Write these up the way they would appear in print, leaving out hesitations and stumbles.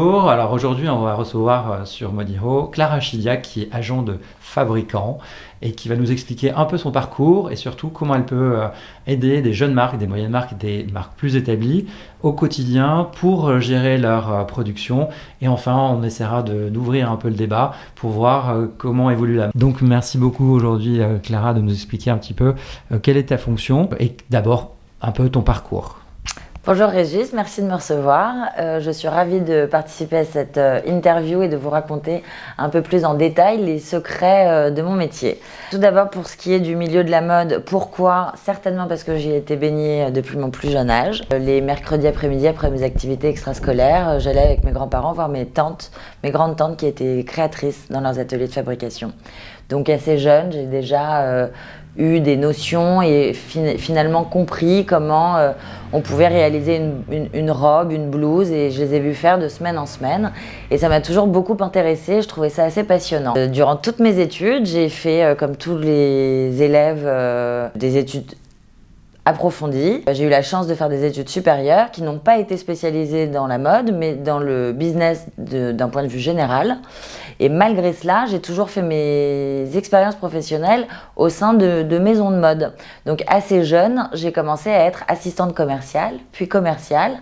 Bonjour, alors aujourd'hui on va recevoir sur ModeHero Clara Chidiac qui est agent de fabricant et qui va nous expliquer un peu son parcours et surtout comment elle peut aider des jeunes marques, des moyennes marques, des marques plus établies au quotidien pour gérer leur production. Et enfin on essaiera d'ouvrir un peu le débat pour voir comment évolue la marque. Donc merci beaucoup aujourd'hui Clara de nous expliquer un petit peu quelle est ta fonction et d'abord un peu ton parcours. Bonjour Régis, merci de me recevoir. Je suis ravie de participer à cette interview et de vous raconter un peu plus en détail les secrets de mon métier. Tout d'abord pour ce qui est du milieu de la mode, pourquoi? Certainement parce que j'y ai été baignée depuis mon plus jeune âge. Les mercredis après-midi, après mes activités extrascolaires, j'allais avec mes grands-parents voir mes tantes, mes grandes-tantes qui étaient créatrices dans leurs ateliers de fabrication. Donc assez jeune, j'ai déjà eu des notions et finalement compris comment on pouvait réaliser une robe, une blouse, et je les ai vus faire de semaine en semaine et ça m'a toujours beaucoup intéressée, je trouvais ça assez passionnant. Durant toutes mes études, j'ai fait comme tous les élèves des études approfondie. J'ai eu la chance de faire des études supérieures qui n'ont pas été spécialisées dans la mode mais dans le business d'un point de vue général, et malgré cela j'ai toujours fait mes expériences professionnelles au sein de maisons de mode. Donc assez jeune j'ai commencé à être assistante commerciale, puis commerciale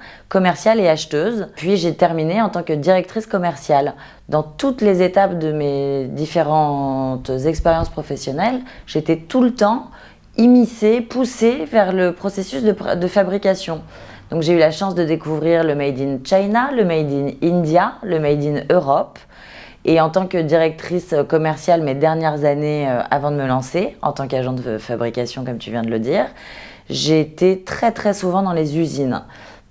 et acheteuse, puis j'ai terminé en tant que directrice commerciale. Dans toutes les étapes de mes différentes expériences professionnelles j'étais tout le temps immiscée, poussée vers le processus de fabrication. Donc j'ai eu la chance de découvrir le Made in China, le Made in India, le Made in Europe. Et en tant que directrice commerciale, mes dernières années avant de me lancer, en tant qu'agent de fabrication comme tu viens de le dire, j'ai été très souvent dans les usines.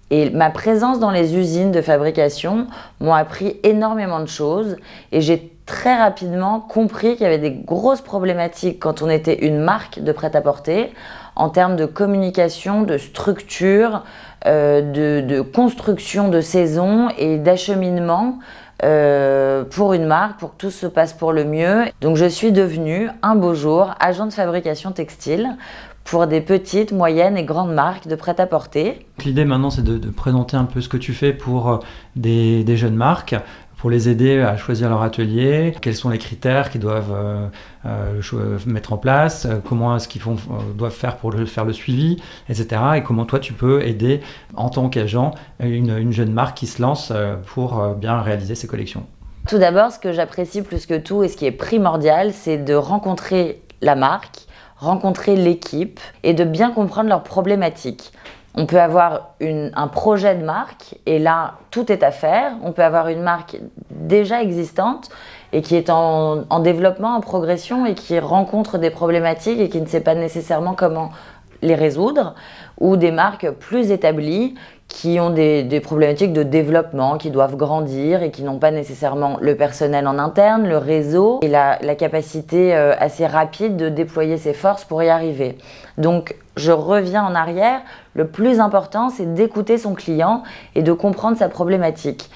Et ma présence dans les usines de fabrication m'a appris énormément de choses et j'ai très rapidement compris qu'il y avait des grosses problématiques quand on était une marque de prêt-à-porter en termes de communication, de structure, de construction de saison et d'acheminement pour une marque, pour que tout se passe pour le mieux. Donc je suis devenue un beau jour agent de fabrication textile pour des petites, moyennes et grandes marques de prêt-à-porter. L'idée maintenant c'est de présenter un peu ce que tu fais pour des jeunes marques, pour les aider à choisir leur atelier, quels sont les critères qu'ils doivent mettre en place, comment est-ce qu'ils doivent faire pour faire le suivi, etc. Et comment toi tu peux aider en tant qu'agent une jeune marque qui se lance pour bien réaliser ses collections. Tout d'abord, ce que j'apprécie plus que tout et ce qui est primordial, c'est de rencontrer la marque, rencontrer l'équipe et de bien comprendre leurs problématiques. On peut avoir un projet de marque et là tout est à faire. On peut avoir une marque déjà existante et qui est en développement, en progression et qui rencontre des problématiques et qui ne sait pas nécessairement comment les résoudre, ou des marques plus établies qui ont des problématiques de développement, qui doivent grandir et qui n'ont pas nécessairement le personnel en interne, le réseau et la capacité assez rapide de déployer ses forces pour y arriver. Donc je reviens en arrière, le plus important c'est d'écouter son client et de comprendre sa problématique.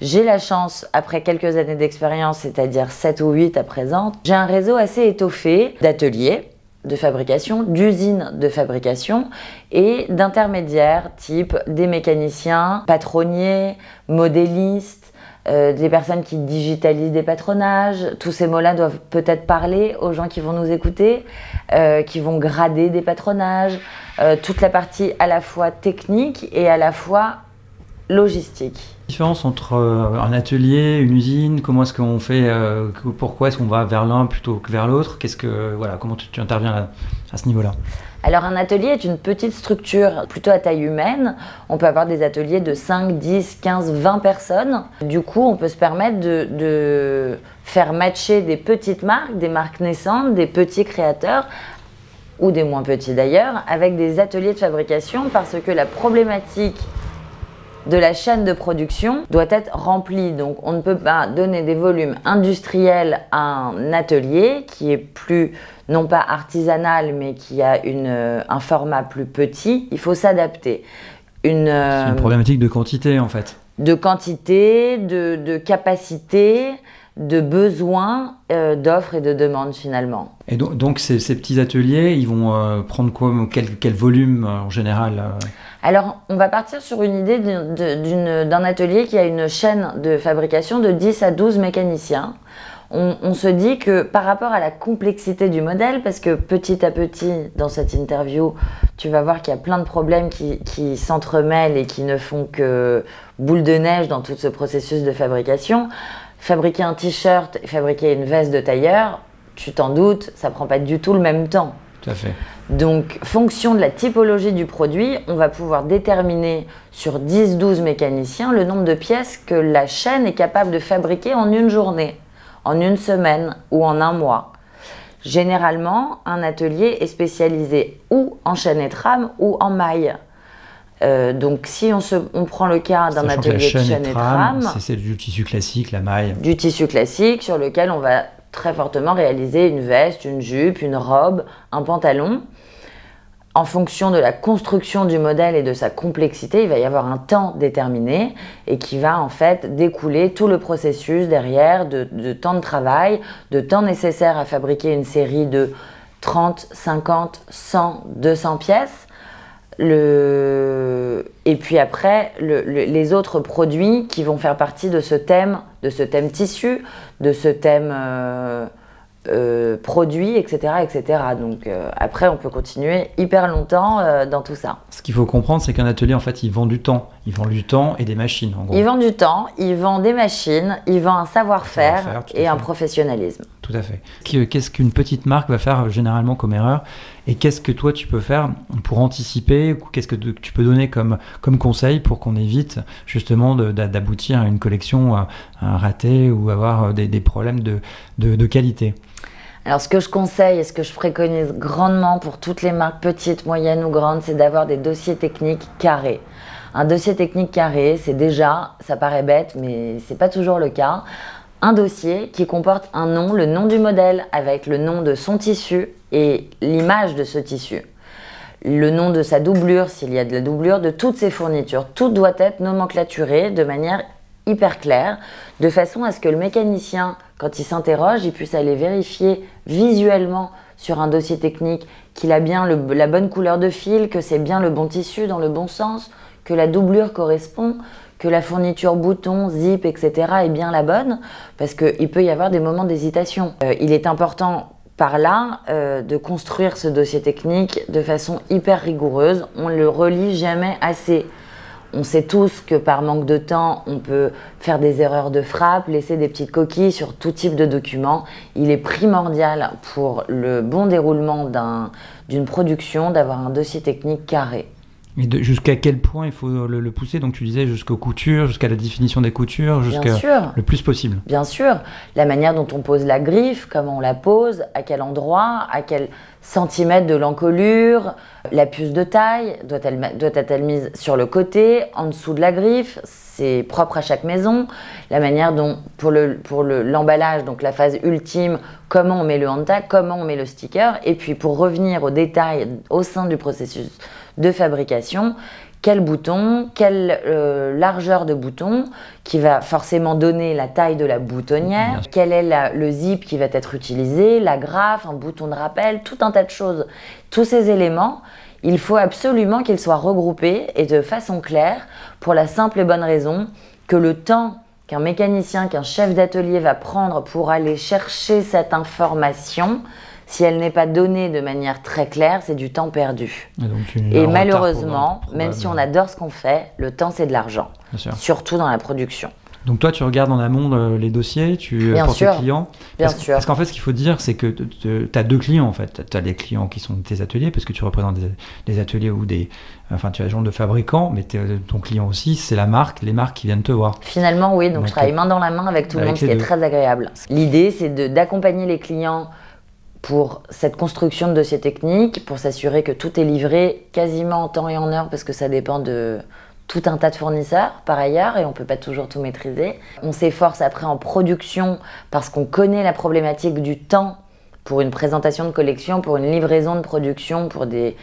J'ai la chance, après quelques années d'expérience, c'est-à-dire 7 ou 8 à présent, j'ai un réseau assez étoffé d'ateliers de fabrication, d'usines de fabrication et d'intermédiaires type des mécaniciens, patronniers, modélistes, des personnes qui digitalisent des patronages. Tous ces mots-là doivent peut-être parler aux gens qui vont nous écouter, qui vont grader des patronages, toute la partie à la fois technique et à la fois logistique. La différence entre un atelier, une usine, comment est-ce qu'on fait, pourquoi est-ce qu'on va vers l'un plutôt que vers l'autre, qu'est-ce que, voilà, comment tu interviens à ce niveau-là? Alors un atelier est une petite structure plutôt à taille humaine, on peut avoir des ateliers de 5, 10, 15, 20 personnes. Du coup on peut se permettre de faire matcher des petites marques, des marques naissantes, des petits créateurs ou des moins petits d'ailleurs, avec des ateliers de fabrication parce que la problématique de la chaîne de production doit être remplie. Donc on ne peut pas donner des volumes industriels à un atelier qui est plus, non pas artisanal, mais qui a un format plus petit. Il faut s'adapter. C'est une problématique de quantité en fait. De quantité, de capacité, de besoins d'offres et de demandes finalement. Et donc ces petits ateliers, ils vont prendre quoi, quel volume en général Alors on va partir sur une idée d'un atelier qui a une chaîne de fabrication de 10 à 12 mécaniciens. On se dit que par rapport à la complexité du modèle, parce que petit à petit dans cette interview, tu vas voir qu'il y a plein de problèmes qui s'entremêlent et qui ne font que boule de neige dans tout ce processus de fabrication. Fabriquer un t-shirt et fabriquer une veste de tailleur, tu t'en doutes, ça prend pas du tout le même temps. Tout à fait. Donc, fonction de la typologie du produit, on va pouvoir déterminer sur 10-12 mécaniciens le nombre de pièces que la chaîne est capable de fabriquer en une journée, en une semaine ou en un mois. Généralement, un atelier est spécialisé ou en chaîne et trame ou en maille. Donc si on prend le cas d'un atelier de chaîne et trame, c'est du tissu classique, la maille. Du tissu classique sur lequel on va très fortement réaliser une veste, une jupe, une robe, un pantalon. En fonction de la construction du modèle et de sa complexité, il va y avoir un temps déterminé et qui va en fait découler tout le processus derrière de temps de travail, de temps nécessaire à fabriquer une série de 30, 50, 100, 200 pièces. Et puis après, les autres produits qui vont faire partie de ce thème tissu, de ce thème... produits, etc. etc. Donc après, on peut continuer hyper longtemps dans tout ça. Ce qu'il faut comprendre, c'est qu'un atelier, en fait, il vend du temps. Il vend du temps et des machines, en gros. Il vend du temps, il vend des machines, il vend un savoir-faire et un professionnalisme. Tout à fait. Qu'est-ce qu'une petite marque va faire généralement comme erreur? Et qu'est-ce que toi, tu peux faire pour anticiper? Qu'est-ce que tu peux donner comme conseil pour qu'on évite justement d'aboutir à une collection ratée ou avoir des problèmes de qualité? Alors, ce que je conseille et ce que je préconise grandement pour toutes les marques petites, moyennes ou grandes, c'est d'avoir des dossiers techniques carrés. Un dossier technique carré, c'est déjà, ça paraît bête, mais c'est pas toujours le cas, un dossier qui comporte un nom, le nom du modèle avec le nom de son tissu et l'image de ce tissu. Le nom de sa doublure, s'il y a de la doublure, de toutes ses fournitures. Tout doit être nomenclaturé de manière hyper claire, de façon à ce que le mécanicien, quand il s'interroge, il puisse aller vérifier visuellement sur un dossier technique qu'il a bien la bonne couleur de fil, que c'est bien le bon tissu dans le bon sens, que la doublure correspond, que la fourniture bouton, zip, etc. est bien la bonne, parce qu'il peut y avoir des moments d'hésitation. Il est important par là de construire ce dossier technique de façon hyper rigoureuse, on ne le relit jamais assez. On sait tous que par manque de temps, on peut faire des erreurs de frappe, laisser des petites coquilles sur tout type de document. Il est primordial pour le bon déroulement d'une production d'avoir un dossier technique carré. Et jusqu'à quel point il faut le pousser? Donc tu disais jusqu'aux coutures, jusqu'à la définition des coutures, jusqu'à le plus possible. Bien sûr, la manière dont on pose la griffe, comment on la pose, à quel endroit, à quel centimètre de l'encolure, la puce de taille, doit-elle mise sur le côté, en dessous de la griffe, c'est propre à chaque maison. La manière dont, pour l'emballage, donc la phase ultime, comment on met le hand-tag, comment on met le sticker, et puis pour revenir aux détails au sein du processus de fabrication, quel bouton, quelle largeur de bouton qui va forcément donner la taille de la boutonnière, quel est le zip qui va être utilisé, la graffe, un bouton de rappel, tout un tas de choses. Tous ces éléments, il faut absolument qu'ils soient regroupés et de façon claire pour la simple et bonne raison que le temps qu'un mécanicien, qu'un chef d'atelier va prendre pour aller chercher cette information, si elle n'est pas donnée de manière très claire, c'est du temps perdu. Et malheureusement, même si on adore ce qu'on fait, le temps c'est de l'argent, surtout dans la production. Donc toi, tu regardes en amont les dossiers, tu apportes tes clients. Bien sûr. Parce qu'en fait, ce qu'il faut dire, c'est que tu as deux clients en fait. Tu as les clients qui sont tes ateliers, parce que tu représentes des ateliers ou des... Enfin, tu es agent de fabricant, mais ton client aussi, c'est la marque, les marques qui viennent te voir. Finalement, oui. Donc je travaille main dans la main avec tout le monde, ce qui est très agréable. L'idée, c'est d'accompagner les clients pour cette construction de dossier technique, pour s'assurer que tout est livré quasiment en temps et en heure, parce que ça dépend de... tout un tas de fournisseurs par ailleurs et on ne peut pas toujours tout maîtriser. On s'efforce après en production parce qu'on connaît la problématique du temps pour une présentation de collection, pour une livraison de production, pour des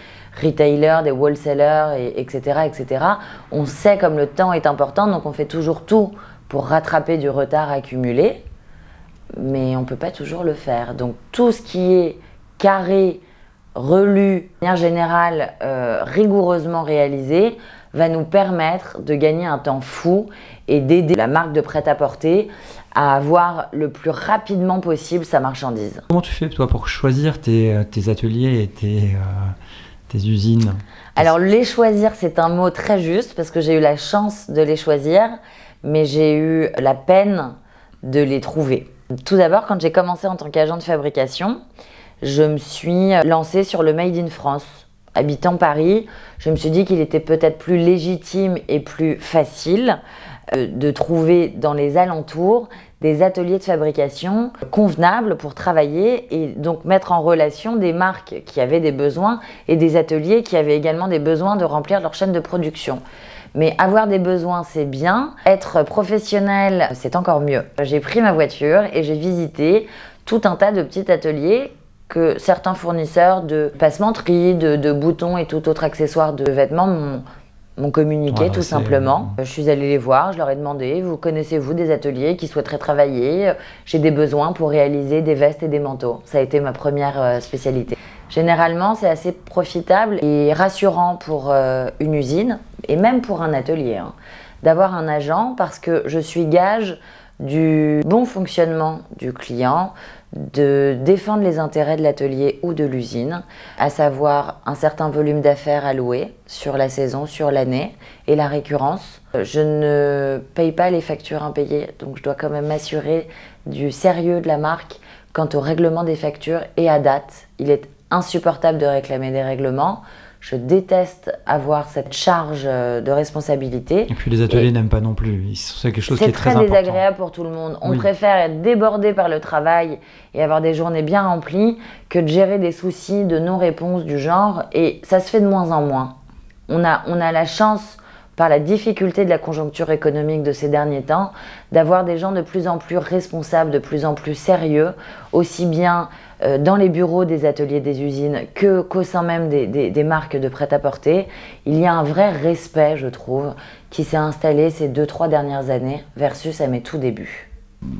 retailers, des wholesalers, etc., etc. On sait comme le temps est important, donc on fait toujours tout pour rattraper du retard accumulé. mais on ne peut pas toujours le faire. Donc tout ce qui est carré, relu, de manière générale rigoureusement réalisé, va nous permettre de gagner un temps fou et d'aider la marque de prêt-à-porter à avoir le plus rapidement possible sa marchandise. Comment tu fais toi pour choisir tes ateliers et tes usines? Alors les choisir, c'est un mot très juste parce que j'ai eu la chance de les choisir, mais j'ai eu la peine de les trouver. Tout d'abord, quand j'ai commencé en tant qu'agent de fabrication, je me suis lancée sur le Made in France. Habitant Paris, je me suis dit qu'il était peut-être plus légitime et plus facile de trouver dans les alentours des ateliers de fabrication convenables pour travailler et donc mettre en relation des marques qui avaient des besoins et des ateliers qui avaient également des besoins de remplir leur chaîne de production. Mais avoir des besoins, c'est bien. Être professionnel, c'est encore mieux. J'ai pris ma voiture et j'ai visité tout un tas de petits ateliers que certains fournisseurs de passementerie, de boutons et tout autre accessoire de vêtements m'ont communiqué, voilà, tout simplement. Je suis allée les voir, je leur ai demandé, vous connaissez-vous des ateliers qui souhaiteraient travailler? J'ai des besoins pour réaliser des vestes et des manteaux. Ça a été ma première spécialité. Généralement, c'est assez profitable et rassurant pour une usine et même pour un atelier, hein, d'avoir un agent parce que je suis gage du bon fonctionnement du client, de défendre les intérêts de l'atelier ou de l'usine, à savoir un certain volume d'affaires alloué sur la saison, sur l'année et la récurrence. Je ne paye pas les factures impayées, donc je dois quand même m'assurer du sérieux de la marque quant au règlement des factures et à date. Il est insupportable de réclamer des règlements. Je déteste avoir cette charge de responsabilité. Et puis les ateliers n'aiment pas non plus. C'est quelque chose qui est très important. C'est très désagréable pour tout le monde. On préfère être débordé par le travail et avoir des journées bien remplies que de gérer des soucis de non-réponse du genre. Et ça se fait de moins en moins. On a la chance, par la difficulté de la conjoncture économique de ces derniers temps, d'avoir des gens de plus en plus responsables, de plus en plus sérieux, aussi bien dans les bureaux des ateliers des usines qu'au sein même des marques de prêt-à-porter. Il y a un vrai respect, je trouve, qui s'est installé ces 2-3 dernières années versus à mes tout débuts.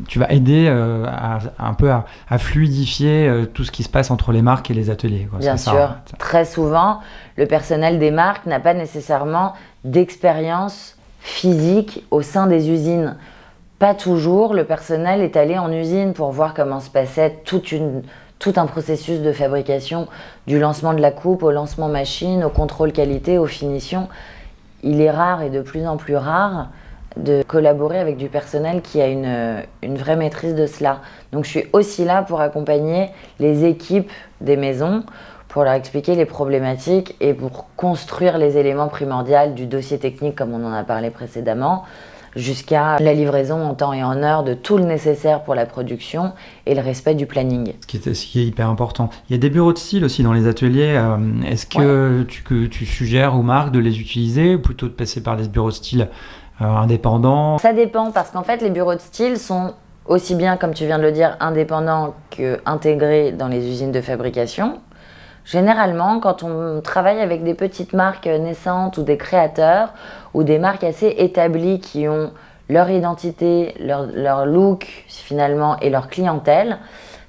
Tu vas aider un peu à fluidifier tout ce qui se passe entre les marques et les ateliers, quoi. Bien sûr. Ça. Très souvent, le personnel des marques n'a pas nécessairement d'expérience physique au sein des usines. Pas toujours. Le personnel est allé en usine pour voir comment se passait tout un processus de fabrication, du lancement de la coupe au lancement machine, au contrôle qualité, aux finitions. Il est rare et de plus en plus rare de collaborer avec du personnel qui a une vraie maîtrise de cela. Donc je suis aussi là pour accompagner les équipes des maisons, pour leur expliquer les problématiques et pour construire les éléments primordiaux du dossier technique comme on en a parlé précédemment, jusqu'à la livraison en temps et en heure de tout le nécessaire pour la production et le respect du planning. Ce qui est hyper important. Il y a des bureaux de style aussi dans les ateliers. Est-ce que, ouais, tu suggères aux marques de les utiliser ou plutôt de passer par des bureaux de style indépendants? Ça dépend parce qu'en fait les bureaux de style sont aussi bien, comme tu viens de le dire, indépendants qu'intégrés dans les usines de fabrication. Généralement, quand on travaille avec des petites marques naissantes ou des créateurs ou des marques assez établies qui ont leur identité, leur look finalement et leur clientèle,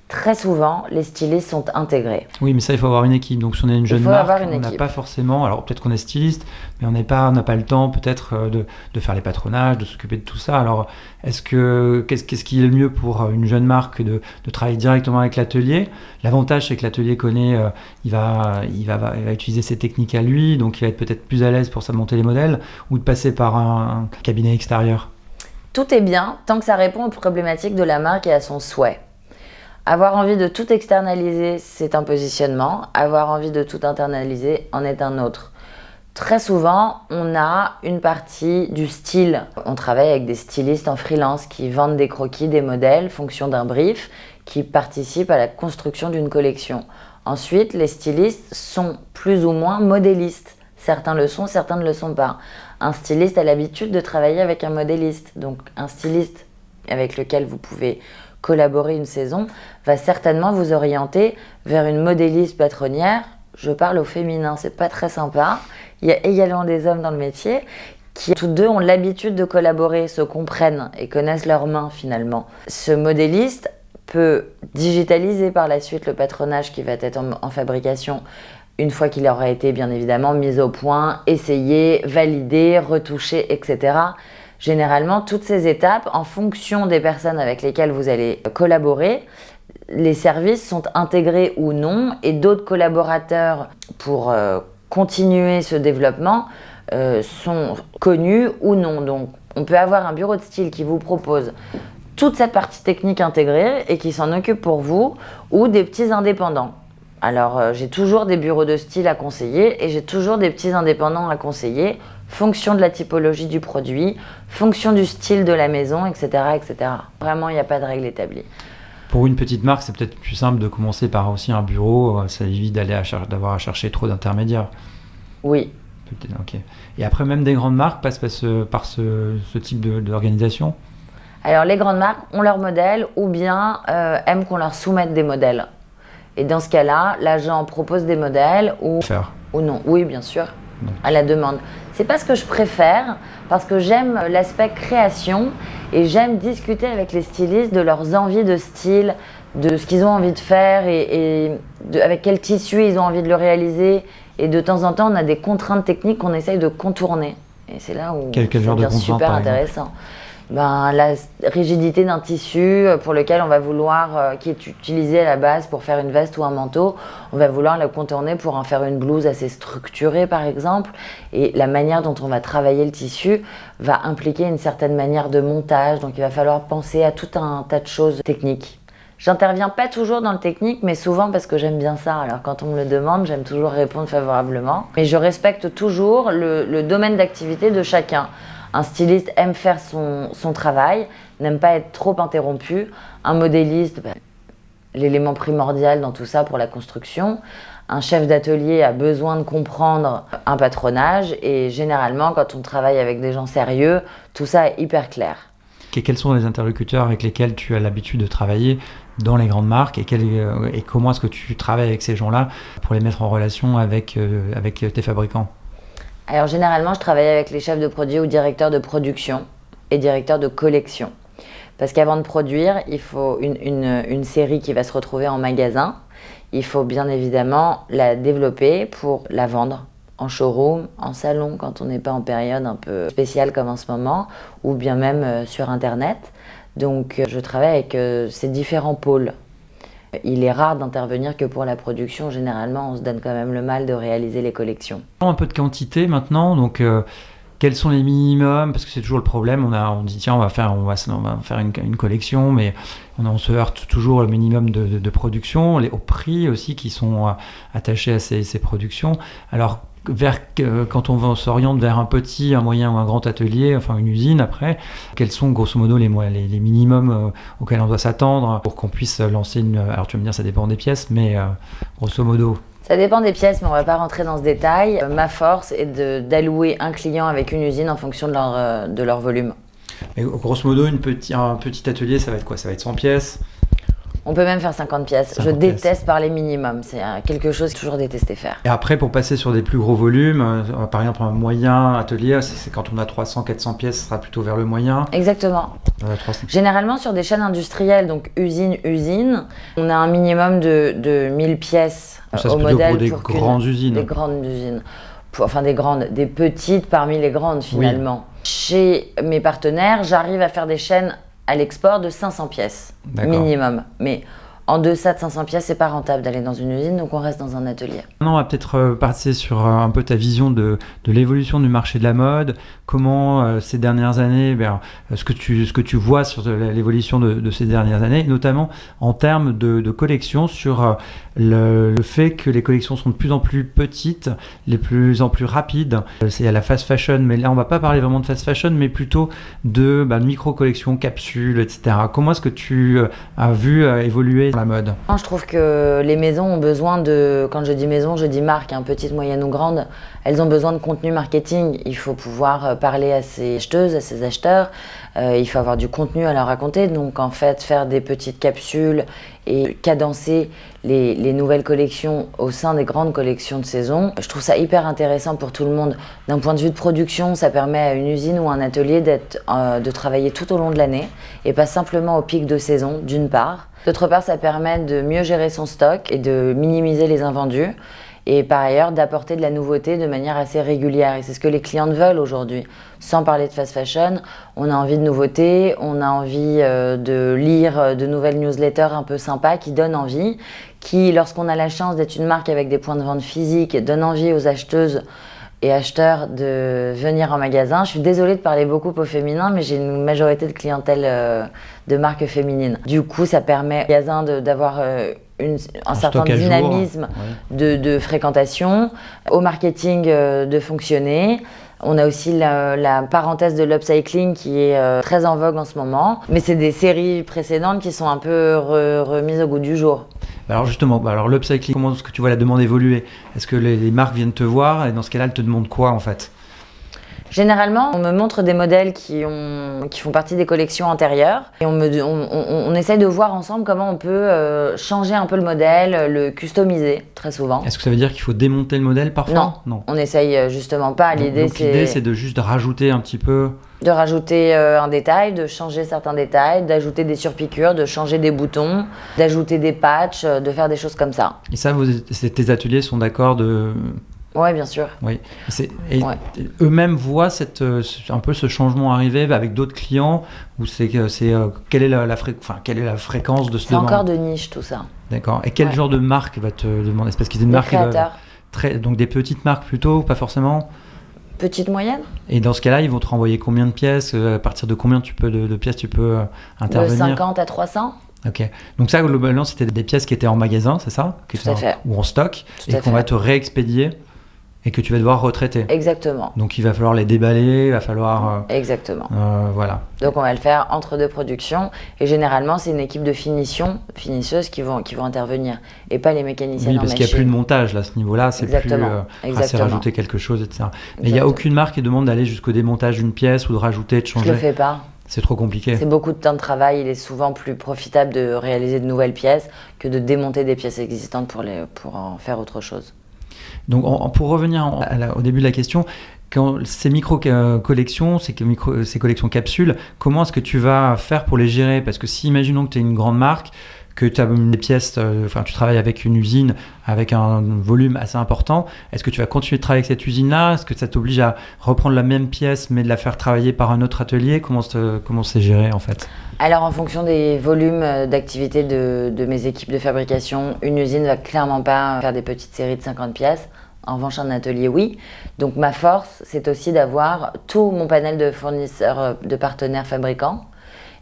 très souvent, les stylistes sont intégrés. Oui, mais ça, il faut avoir une équipe. Donc, si on est une jeune marque, on n'a pas forcément... Alors, peut-être qu'on est styliste, mais on n'a pas le temps, peut-être, de faire les patronages, de s'occuper de tout ça. Alors, qu'est-ce qui est le mieux pour une jeune marque de travailler directement avec l'atelier? L'avantage, c'est que l'atelier connaît... il va utiliser ses techniques à lui, donc il va être peut-être plus à l'aise pour monter les modèles, ou de passer par un cabinet extérieur. Tout est bien, tant que ça répond aux problématiques de la marque et à son souhait. Avoir envie de tout externaliser, c'est un positionnement. Avoir envie de tout internaliser en est un autre. Très souvent, on a une partie du style. On travaille avec des stylistes en freelance qui vendent des croquis, des modèles, fonction d'un brief, qui participent à la construction d'une collection. Ensuite, les stylistes sont plus ou moins modélistes. Certains le sont, certains ne le sont pas. Un styliste a l'habitude de travailler avec un modéliste. Donc, un styliste avec lequel vous pouvez collaborer une saison va certainement vous orienter vers une modéliste patronnière. Je parle au féminin, c'est pas très sympa. Il y a également des hommes dans le métier qui tous deux ont l'habitude de collaborer, se comprennent et connaissent leurs mains finalement. Ce modéliste peut digitaliser par la suite le patronage qui va être en fabrication une fois qu'il aura été bien évidemment mis au point, essayé, validé, retouché, etc. Généralement, toutes ces étapes, en fonction des personnes avec lesquelles vous allez collaborer, les services sont intégrés ou non, et d'autres collaborateurs, pour continuer ce développement, sont connus ou non. Donc, on peut avoir un bureau de style qui vous propose toute cette partie technique intégrée et qui s'en occupe pour vous, ou des petits indépendants. Alors, j'ai toujours des bureaux de style à conseiller et j'ai toujours des petits indépendants à conseiller, fonction de la typologie du produit, fonction du style de la maison, etc. etc. Vraiment, il n'y a pas de règle établie. Pour une petite marque, c'est peut-être plus simple de commencer par aussi un bureau, ça évite d'avoir à chercher trop d'intermédiaires. Oui. Okay. Et après, même des grandes marques passent par ce type d'organisation. Alors, les grandes marques ont leurs modèles ou bien aiment qu'on leur soumette des modèles. Et dans ce cas-là, l'agent propose des modèles ou non. Oui, bien sûr, non. À la demande. C'est pas ce que je préfère parce que j'aime l'aspect création et j'aime discuter avec les stylistes de leurs envies de style, de ce qu'ils ont envie de faire et avec quel tissu ils ont envie de le réaliser. Et de temps en temps, on a des contraintes techniques qu'on essaye de contourner. Et c'est là où c'est super intéressant. Ben, la rigidité d'un tissu pour lequel on va vouloir, qui est utilisé à la base pour faire une veste ou un manteau, on va vouloir le contourner pour en faire une blouse assez structurée par exemple, et la manière dont on va travailler le tissu va impliquer une certaine manière de montage, donc il va falloir penser à tout un tas de choses techniques. J'interviens pas toujours dans le technique, mais souvent parce que j'aime bien ça. Alors quand on me le demande, j'aime toujours répondre favorablement. Mais je respecte toujours le domaine d'activité de chacun. Un styliste aime faire son travail, n'aime pas être trop interrompu. Un modéliste, bah, l'élément primordial dans tout ça pour la construction. Un chef d'atelier a besoin de comprendre un patronage et généralement, quand on travaille avec des gens sérieux, tout ça est hyper clair. Et quels sont les interlocuteurs avec lesquels tu as l'habitude de travailler dans les grandes marques et comment est-ce que tu travailles avec ces gens-là pour les mettre en relation avec tes fabricants ? Alors généralement, je travaille avec les chefs de produits ou directeurs de production et directeurs de collection. Parce qu'avant de produire, il faut une série qui va se retrouver en magasin. Il faut bien évidemment la développer pour la vendre en showroom, en salon, quand on n'est pas en période un peu spéciale comme en ce moment, ou bien même sur Internet. Donc je travaille avec ces différents pôles. Il est rare d'intervenir que pour la production. Généralement, on se donne quand même le mal de réaliser les collections. Un peu de quantité maintenant. Donc, quels sont les minimums? Parce que c'est toujours le problème. On dit tiens, on va faire une collection, mais on se heurte toujours au minimum de production, aux prix aussi qui sont attachés à ces productions. Alors, quand on s'oriente vers un petit, un moyen ou un grand atelier, enfin une usine après, quels sont grosso modo les minimums auxquels on doit s'attendre pour qu'on puisse lancer une... Alors tu vas me dire ça dépend des pièces, mais grosso modo... Ça dépend des pièces, mais on ne va pas rentrer dans ce détail. Ma force est d'allouer un client avec une usine en fonction de leur volume. Mais grosso modo, un petit atelier, ça va être quoi? Ça va être 100 pièces? On peut même faire 50 pièces. Je déteste parler minimum. C'est quelque chose que j'ai toujours détesté faire. Et après, pour passer sur des plus gros volumes, par exemple un moyen atelier, c'est quand on a 300-400 pièces, ce sera plutôt vers le moyen. Exactement. Généralement, sur des chaînes industrielles, donc usine, on a un minimum de 1000 pièces au modèle. Des grandes usines. Enfin, des petites parmi les grandes, finalement. Oui. Chez mes partenaires, j'arrive à faire des chaînes à l'export de 500 pièces minimum. Mais en deçà de 500 pièces, c'est pas rentable d'aller dans une usine, donc on reste dans un atelier. Maintenant, on va peut-être passer sur un peu ta vision de l'évolution du marché de la mode. Comment ces dernières années, ce que tu vois sur l'évolution de ces dernières années, notamment en termes de collections, sur le fait que les collections sont de plus en plus petites, de plus en plus rapides. C'est à la fast fashion, mais là, on va pas parler vraiment de fast fashion, mais plutôt de micro-collections, capsules, etc. Comment est-ce que tu as vu évoluer la mode? Je trouve que les maisons ont besoin de, quand je dis maison, je dis marque, hein, petite, moyenne ou grande, elles ont besoin de contenu marketing. Il faut pouvoir parler à ses acheteuses, à ses acheteurs, il faut avoir du contenu à leur raconter. Donc en fait, faire des petites capsules et cadencer les nouvelles collections au sein des grandes collections de saison, je trouve ça hyper intéressant pour tout le monde. D'un point de vue de production, ça permet à une usine ou un atelier de travailler tout au long de l'année et pas simplement au pic de saison, d'une part. D'autre part, ça permet de mieux gérer son stock et de minimiser les invendus. Et par ailleurs, d'apporter de la nouveauté de manière assez régulière. Et c'est ce que les clientes veulent aujourd'hui. Sans parler de fast fashion, on a envie de nouveautés, on a envie de lire de nouvelles newsletters un peu sympas qui donnent envie, qui, lorsqu'on a la chance d'être une marque avec des points de vente physiques, donnent envie aux acheteuses et acheteurs de venir en magasin. Je suis désolée de parler beaucoup au féminin, mais j'ai une majorité de clientèle de marques féminines. Du coup, ça permet au magasin d'avoir un certain dynamisme de fréquentation, au marketing de fonctionner. On a aussi la parenthèse de l'upcycling qui est très en vogue en ce moment. Mais c'est des séries précédentes qui sont un peu remises au goût du jour. Alors justement, l'upcycling, comment est-ce que tu vois la demande évoluer? Est-ce que les marques viennent te voir et dans ce cas-là, elles te demandent quoi en fait? Généralement, on me montre des modèles qui font partie des collections antérieures et on essaie de voir ensemble comment on peut changer un peu le modèle, le customiser très souvent. Est-ce que ça veut dire qu'il faut démonter le modèle parfois? Non, on n'essaye justement pas. L'idée c'est de juste rajouter un petit peu... De rajouter un détail, de changer certains détails, d'ajouter des surpiqûres, de changer des boutons, d'ajouter des patchs, de faire des choses comme ça. Et ça, tes ateliers sont d'accord de... Oui, bien sûr. Oui. Et eux-mêmes voient un peu ce changement arriver avec d'autres clients où quelle est la fréquence de ce demande? C'est encore de niche tout ça. D'accord. Et quel genre de marque va te demander? Parce qu'il y a des marques donc des petites marques plutôt, pas forcément. Petite, moyenne. Et dans ce cas-là, ils vont te renvoyer combien de pièces? À partir de combien de pièces tu peux intervenir? De 50 à 300. Ok. Donc ça, globalement, c'était des pièces qui étaient en magasin, c'est ça? Tout à fait. Ou en stock, et qu'on va te réexpédier. Et que tu vas devoir retraiter. Exactement. Donc il va falloir les déballer, il va falloir... Exactement. Voilà. Donc on va le faire entre deux productions. Et généralement, c'est une équipe de finisseuses qui vont intervenir. Et pas les mécaniciens. Oui, parce qu'il n'y a plus de montage là, à ce niveau-là. C'est plus assez rajouter quelque chose, etc. Mais il n'y a aucune marque qui demande d'aller jusqu'au démontage d'une pièce ou de rajouter, de changer. Je ne le fais pas. C'est trop compliqué. C'est beaucoup de temps de travail. Il est souvent plus profitable de réaliser de nouvelles pièces que de démonter des pièces existantes pour en faire autre chose. Donc, pour revenir au début de la question, quand ces micro-collections, ces collections capsules, comment est-ce que tu vas faire pour les gérer? Parce que si, imaginons que tu es une grande marque, que tu as des pièces, tu travailles avec une usine avec un volume assez important, est-ce que tu vas continuer de travailler avec cette usine-là? Est-ce que ça t'oblige à reprendre la même pièce mais de la faire travailler par un autre atelier? Comment c'est géré en fait? Alors en fonction des volumes d'activité de mes équipes de fabrication, une usine ne va clairement pas faire des petites séries de 50 pièces. En revanche, un atelier, oui. Donc ma force, c'est aussi d'avoir tout mon panel de fournisseurs, de partenaires fabricants.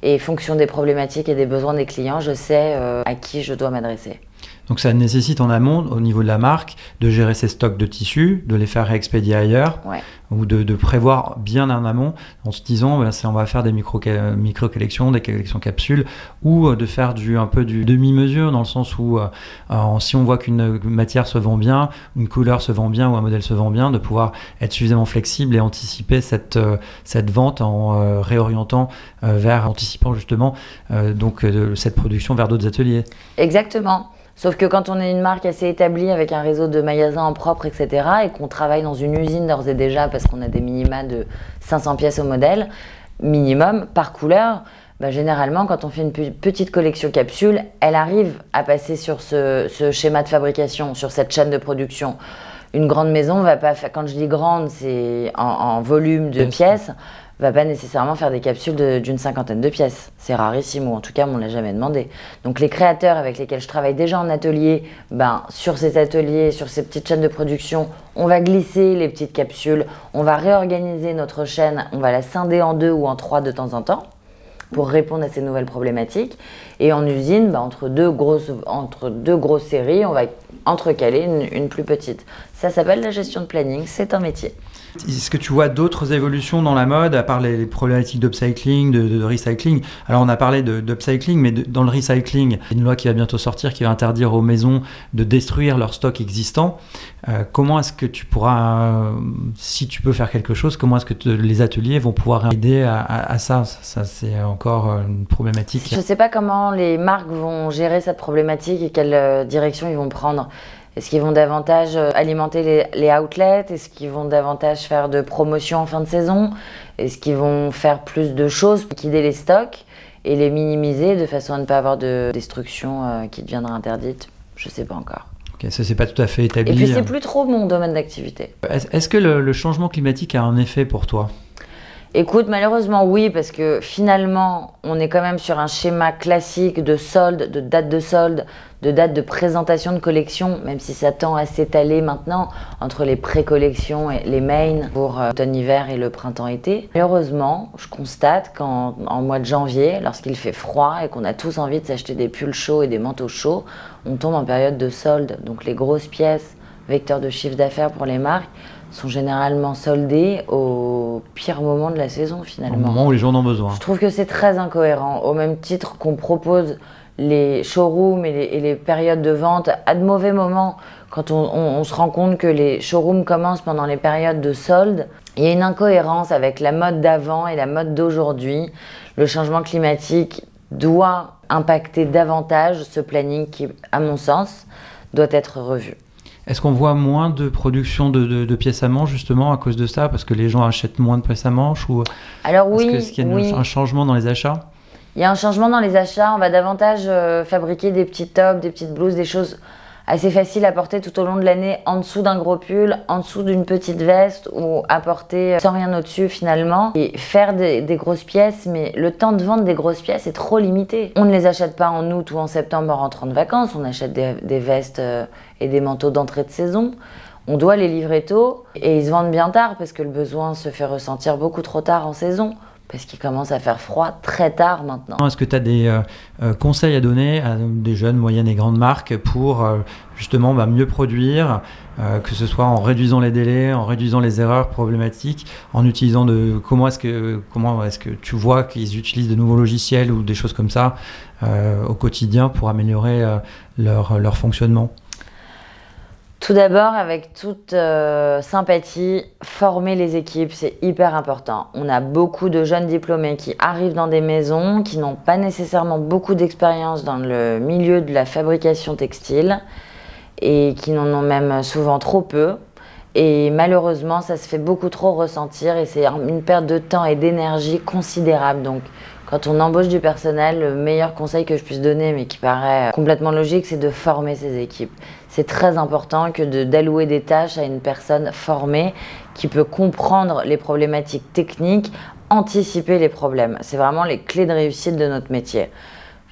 Et fonction des problématiques et des besoins des clients, je sais à qui je dois m'adresser. Donc ça nécessite en amont, au niveau de la marque, de gérer ses stocks de tissus, de les faire réexpédier ailleurs, ou de prévoir bien en amont en se disant on va faire des micro-collections, des collections capsules, ou de faire un peu du demi-mesure dans le sens où si on voit qu'une matière se vend bien, une couleur se vend bien ou un modèle se vend bien, de pouvoir être suffisamment flexible et anticiper cette vente en réorientant anticipant justement cette production vers d'autres ateliers. Exactement. Sauf que quand on est une marque assez établie avec un réseau de magasins en propre, etc., et qu'on travaille dans une usine d'ores et déjà parce qu'on a des minima de 500 pièces au modèle, minimum, par couleur, généralement, quand on fait une petite collection capsule, elle arrive à passer sur ce schéma de fabrication, sur cette chaîne de production. Une grande maison va pas faire, quand je dis grande, c'est en volume de pièces, va pas nécessairement faire des capsules d'une 50aine de pièces. C'est rarissime, ou en tout cas, on ne l'a jamais demandé. Donc les créateurs avec lesquels je travaille déjà en atelier, sur ces ateliers, sur ces petites chaînes de production, on va glisser les petites capsules, on va réorganiser notre chaîne, on va la scinder en deux ou en trois de temps en temps, pour répondre à ces nouvelles problématiques. Et en usine, entre deux grosses séries, on va entrecaler une plus petite. Ça s'appelle la gestion de planning, c'est un métier. Est-ce que tu vois d'autres évolutions dans la mode, à part les problématiques d'upcycling, de recycling? Alors on a parlé d'upcycling, mais dans le recycling, il y a une loi qui va bientôt sortir qui va interdire aux maisons de détruire leur stock existant. Comment est-ce que tu pourras, si tu peux faire quelque chose, comment est-ce que les ateliers vont pouvoir aider à ça? Ça c'est encore une problématique. Je ne sais pas comment les marques vont gérer cette problématique et quelle direction ils vont prendre. Est-ce qu'ils vont davantage alimenter les outlets? Est-ce qu'ils vont davantage faire de promotion en fin de saison? Est-ce qu'ils vont faire plus de choses pour guider les stocks? et les minimiser de façon à ne pas avoir de destruction qui deviendra interdite, je ne sais pas encore. Okay, ça, c'est pas tout à fait établi. Et puis, c'est plus trop mon domaine d'activité. Est-ce que le changement climatique a un effet pour toi? Écoute, malheureusement, oui, parce que finalement, on est quand même sur un schéma classique de soldes, de date de soldes, de date de présentation de collection, même si ça tend à s'étaler maintenant entre les pré-collections et les mains pour l'automne-hiver et le printemps-été. Malheureusement, je constate qu'en mois de janvier, lorsqu'il fait froid et qu'on a tous envie de s'acheter des pulls chauds et des manteaux chauds, on tombe en période de soldes. Donc les grosses pièces, vecteurs de chiffre d'affaires pour les marques, sont généralement soldés au pire moment de la saison, finalement. Au moment où les gens en ont besoin. Je trouve que c'est très incohérent. Au même titre qu'on propose les showrooms et les périodes de vente à de mauvais moments, quand on se rend compte que les showrooms commencent pendant les périodes de soldes, il y a une incohérence avec la mode d'avant et la mode d'aujourd'hui. Le changement climatique doit impacter davantage ce planning qui, à mon sens, doit être revu. Est-ce qu'on voit moins de production de pièces à manche justement à cause de ça, parce que les gens achètent moins de pièces à manche, ou... Alors oui, est-ce qu'il y a un changement dans les achats? Il y a un changement dans les achats, on va davantage fabriquer des petits tops, des petites blouses, des choses assez faciles à porter tout au long de l'année, en dessous d'un gros pull, en dessous d'une petite veste, ou à porter sans rien au-dessus finalement, et faire des grosses pièces, mais le temps de vente des grosses pièces est trop limité. On ne les achète pas en août ou en septembre en rentrant de vacances, on achète des vestes et des manteaux d'entrée de saison, on doit les livrer tôt, et ils se vendent bien tard, parce que le besoin se fait ressentir beaucoup trop tard en saison. Parce qu'il commence à faire froid très tard maintenant. Est-ce que tu as des conseils à donner à des jeunes, moyennes et grandes marques pour justement mieux produire, que ce soit en réduisant les délais, en réduisant les erreurs problématiques, en utilisant comment est-ce que tu vois qu'ils utilisent de nouveaux logiciels ou des choses comme ça au quotidien pour améliorer leur fonctionnement? Tout d'abord, avec toute sympathie, former les équipes, c'est hyper important. On a beaucoup de jeunes diplômés qui arrivent dans des maisons, qui n'ont pas nécessairement beaucoup d'expérience dans le milieu de la fabrication textile et qui n'en ont même souvent trop peu. Et malheureusement, ça se fait beaucoup trop ressentir et c'est une perte de temps et d'énergie considérable. Donc, quand on embauche du personnel, le meilleur conseil que je puisse donner, mais qui paraît complètement logique, c'est de former ses équipes. C'est très important que d'allouer des tâches à une personne formée qui peut comprendre les problématiques techniques, anticiper les problèmes. C'est vraiment les clés de réussite de notre métier.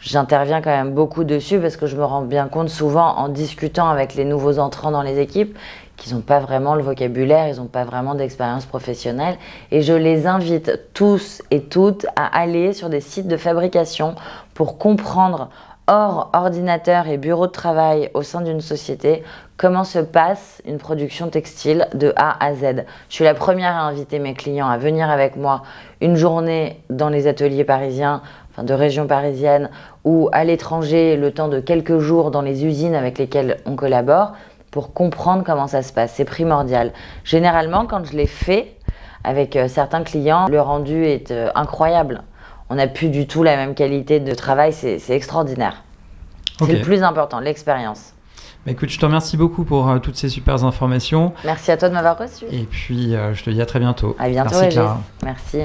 J'interviens quand même beaucoup dessus parce que je me rends bien compte souvent en discutant avec les nouveaux entrants dans les équipes qu'ils n'ont pas vraiment le vocabulaire, ils n'ont pas vraiment d'expérience professionnelle. Et je les invite tous et toutes à aller sur des sites de fabrication pour comprendre, hors ordinateur et bureau de travail au sein d'une société, comment se passe une production textile de A à Z. Je suis la première à inviter mes clients à venir avec moi une journée dans les ateliers parisiens, enfin de région parisienne, ou à l'étranger le temps de quelques jours dans les usines avec lesquelles on collabore, pour comprendre comment ça se passe, c'est primordial. Généralement, quand je l'ai fait avec certains clients, le rendu est incroyable. On n'a plus du tout la même qualité de travail, c'est extraordinaire. Okay. C'est le plus important, l'expérience. Bah écoute, je te remercie beaucoup pour toutes ces super informations. Merci à toi de m'avoir reçu. Et puis, je te dis à très bientôt. À bientôt, Régis. Merci.